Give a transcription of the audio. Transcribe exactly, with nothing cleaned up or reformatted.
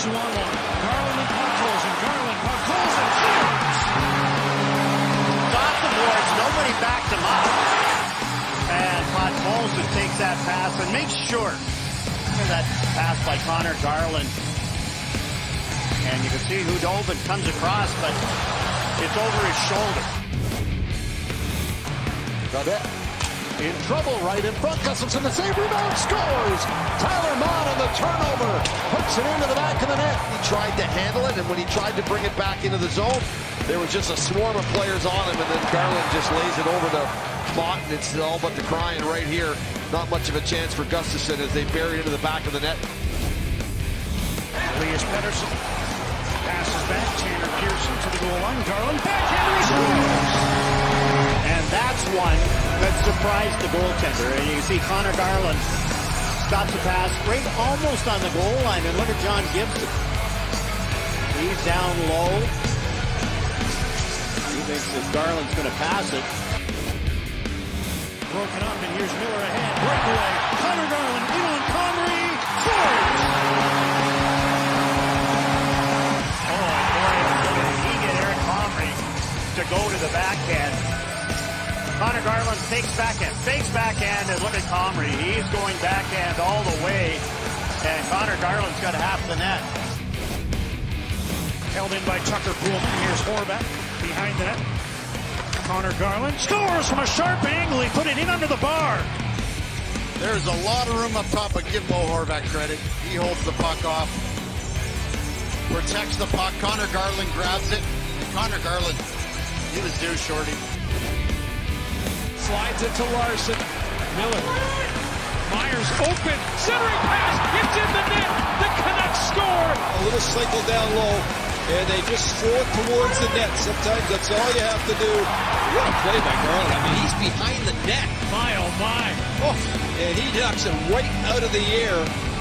two on one. Garland and Podolski. Garland, Podolski clears. Got the boards. Nobody backed him up. And Podolski takes that pass and makes sure that pass by Conor Garland. And you can see Hudobin comes across, but it's over his shoulder. Gaudette in trouble right in front. Gustafson, the save, rebound, scores! Tyler Mott on the turnover, hooks it into the back of the net. He tried to handle it, and when he tried to bring it back into the zone, there was just a swarm of players on him, and then Garland just lays it over to Mott, and it's all but the crying right here. Not much of a chance for Gustafson as they bury it into the back of the net. Elias Pettersson passes back. Tanner Pearson to the goal line. Garland backhander scores, and that's one that surprised the goaltender. And you can see Connor Garland stops the pass right almost on the goal line. And look at John Gibson. He's down low. He thinks that Garland's going to pass it. Broken up, and here's Miller ahead. Breakaway. Connor Garland in on Comrie. Scores! Oh, boy. Did he get Eric Comrie to go to the backhand? Connor Garland takes backhand, fakes backhand, and look at Comrie. He's going backhand all the way, and Connor Garland's got half the net. Held in by Tucker Pool. Here's Horvat behind the net. Connor Garland scores from a sharp angle. He put it in under the bar. There's a lot of room up top, but give Bo Horvat credit. He holds the puck off, protects the puck. Connor Garland grabs it. And Connor Garland, he was due, shorty. Slides it to Larson. Miller. Myers open. Centering pass. It's in the net. The Canucks score. A little cycle down low, and they just float towards the net. Sometimes that's all you have to do. What a play by Garland. I mean, he's behind the net. My, oh, my. Oh, and he ducks it right out of the air.